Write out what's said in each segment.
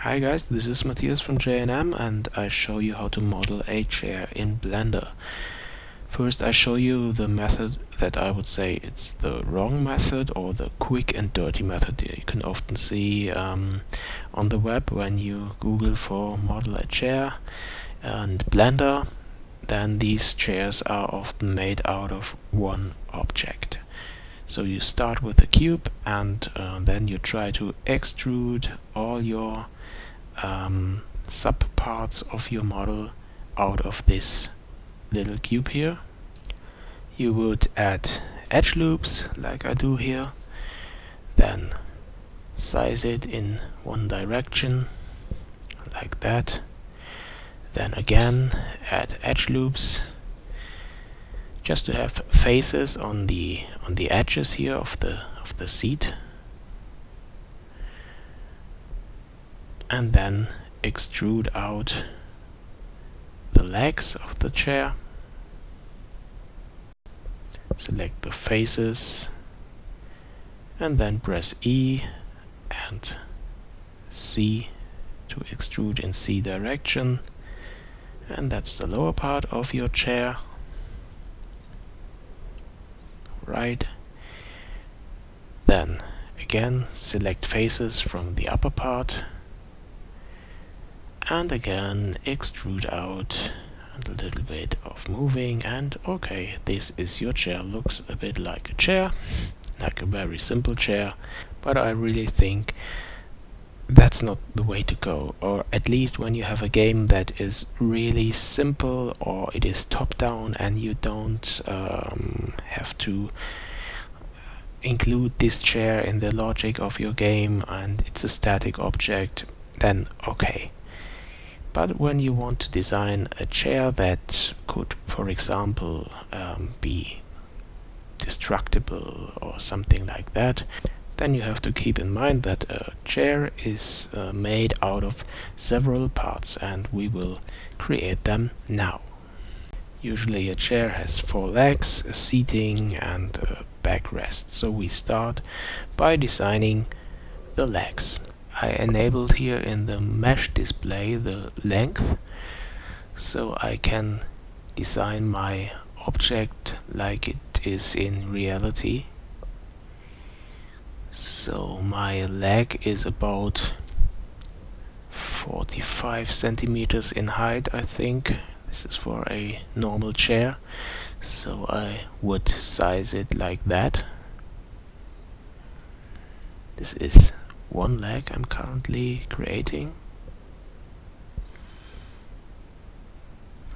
Hi guys, this is Matthias from JNM and I show you how to model a chair in Blender. First I show you the method that I would say it's the wrong method, or the quick and dirty method you can often see on the web when you Google for model a chair and Blender. Then these chairs are often made out of one object. So you start with a cube and then you try to extrude all your subparts of your model out of this little cube here. You would add edge loops like I do here, then size it in one direction like that, then again add edge loops just to have faces on the edges here of the seat, and then extrude out the legs of the chair. Select the faces and then press E and C to extrude in C direction, and that's the lower part of your chair. Right. Then again select faces from the upper part and again extrude out a little bit of moving, and okay, this is your chair. Looks a bit like a chair, like a very simple chair, but I really think that's not the way to go. Or at least when you have a game that is really simple, or it is top down and you don't have to include this chair in the logic of your game and it's a static object, then okay. But when you want to design a chair that could, for example, be destructible or something like that, then you have to keep in mind that a chair is made out of several parts, and we will create them now. Usually a chair has four legs, a seating and a backrest, so we start by designing the legs. I enabled here in the mesh display the length, so I can design my object like it is in reality. So my leg is about 45 centimeters in height, I think. This is for a normal chair, so I would size it like that. This is one leg I'm currently creating.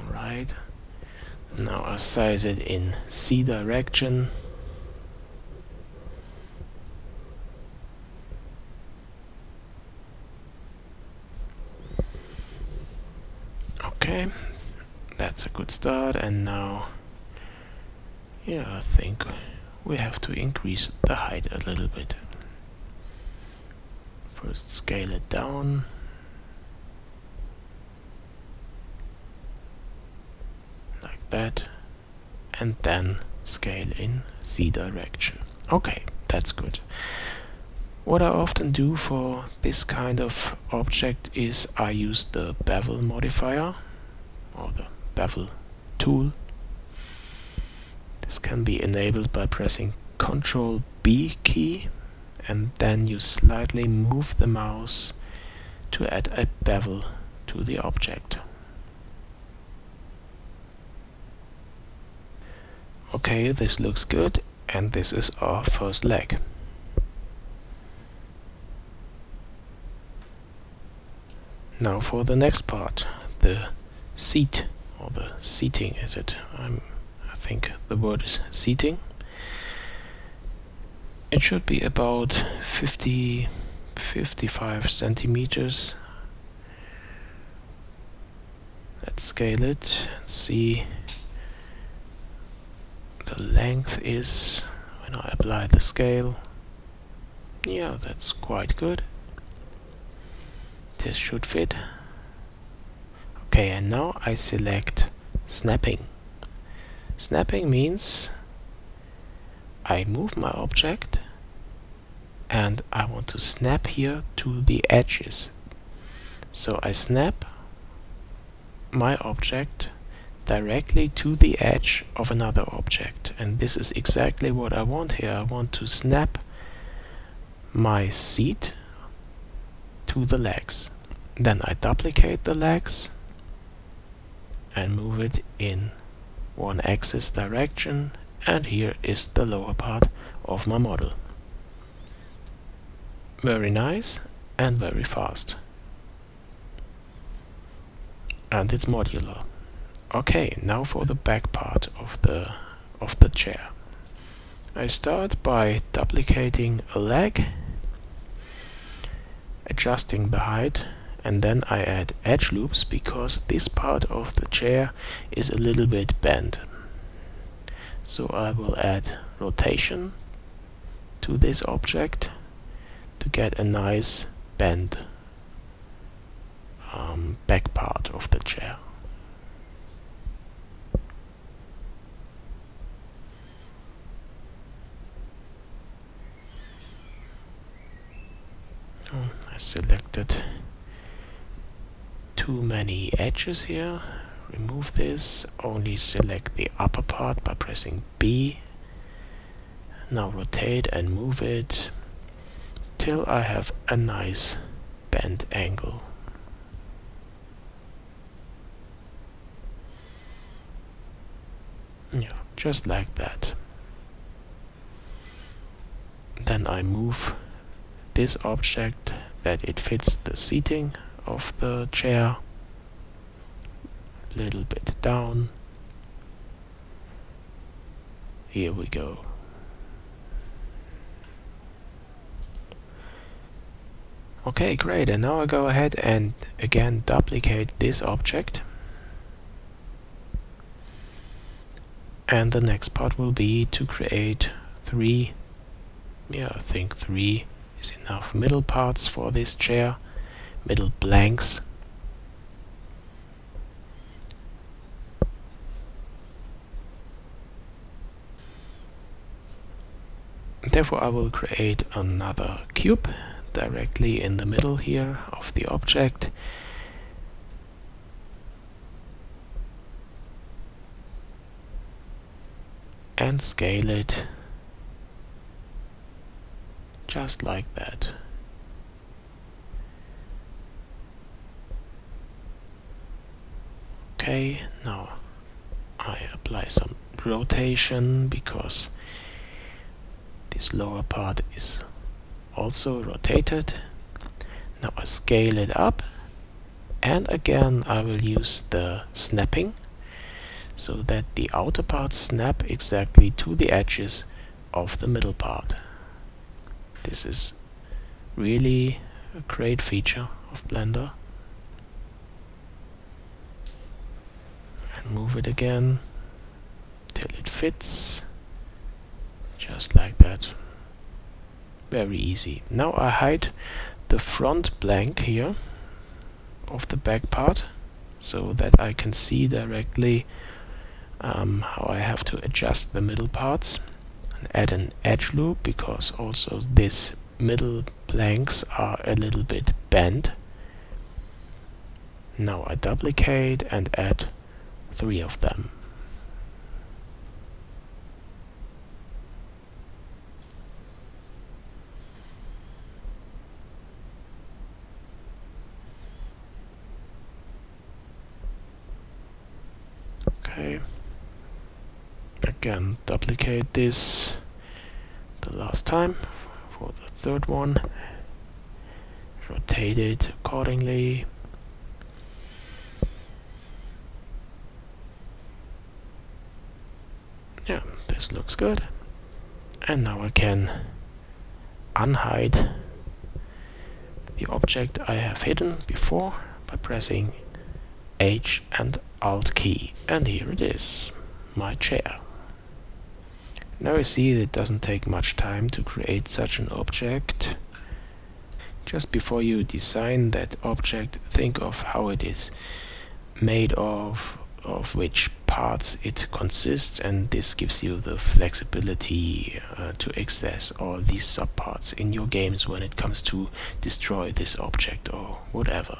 Alright, now I size it in C direction. Okay, that's a good start, and now, yeah, I think we have to increase the height a little bit. First scale it down, like that, and then scale in C direction. Okay, that's good. What I often do for this kind of object is I use the bevel modifier, or the bevel tool. This can be enabled by pressing Ctrl B key, and then you slightly move the mouse to add a bevel to the object. Okay, this looks good, and this is our first leg. Now for the next part, the seat, or the seating is it? I think the word is seating. It should be about 55 centimeters. Let's scale it and see. The length is, when I apply the scale, yeah, that's quite good. This should fit. Okay, and now I select snapping. Snapping means I move my object and I want to snap here to the edges. So I snap my object directly to the edge of another object, and this is exactly what I want here. I want to snap my seat to the legs. Then I duplicate the legs and move it in one axis direction, and here is the lower part of my model. Very nice and very fast. And it's modular. Okay, now for the back part of the chair. I start by duplicating a leg, adjusting the height, and then I add edge loops because this part of the chair is a little bit bent. So I will add rotation to this object to get a nice bent back part of the chair. Oh, I selected too many edges here. Remove this, only select the upper part by pressing B. Now rotate and move it till I have a nice bent angle. Yeah, just like that. Then I move this object that it fits the seating of the chair. Little bit down. Here we go. Okay, great, and now I go ahead and again duplicate this object, and the next part will be to create three, yeah, I think three is enough, middle parts for this chair, middle blanks. Therefore I will create another cube directly in the middle here of the object. And scale it just like that. Okay, now I apply some rotation because this lower part is also rotated. Now I scale it up, and again I will use the snapping so that the outer parts snap exactly to the edges of the middle part. This is really a great feature of Blender. And move it again till it fits. Just like that. Very easy. Now I hide the front blank here of the back part so that I can see directly how I have to adjust the middle parts, and add an edge loop because also these middle blanks are a little bit bent. Now I duplicate and add three of them. Again, duplicate this the last time for the third one, rotate it accordingly, yeah, this looks good, and now I can unhide the object I have hidden before by pressing H and Alt key, and here it is, my chair. Now you see it doesn't take much time to create such an object. Just before you design that object, think of how it is made of which parts it consists, and this gives you the flexibility to access all these subparts in your games when it comes to destroy this object or whatever.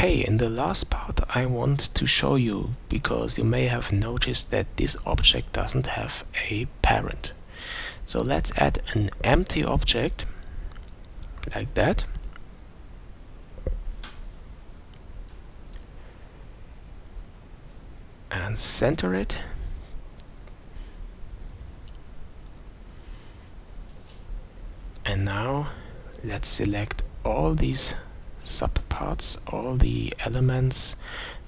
Okay, in the last part I want to show you, because you may have noticed that this object doesn't have a parent. So let's add an empty object, like that. And center it. And now let's select all these subparts, all the elements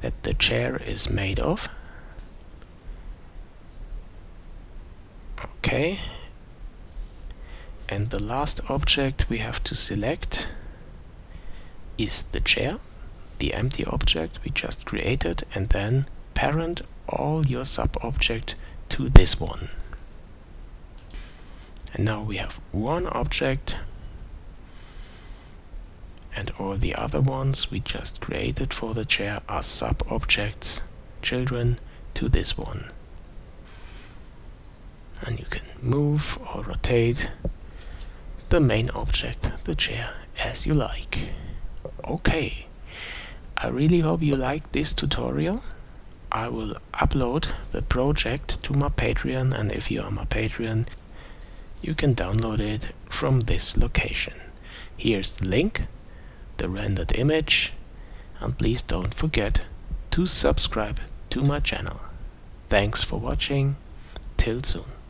that the chair is made of. Okay. And the last object we have to select is the chair, the empty object we just created, and then parent all your sub-object to this one. And now we have one object, and all the other ones we just created for the chair are sub-objects, children to this one. And you can move or rotate the main object, the chair, as you like. Okay, I really hope you liked this tutorial. I will upload the project to my Patreon, and if you are my Patreon, you can download it from this location. Here's the link, the rendered image, and please don't forget to subscribe to my channel. Thanks for watching, till soon.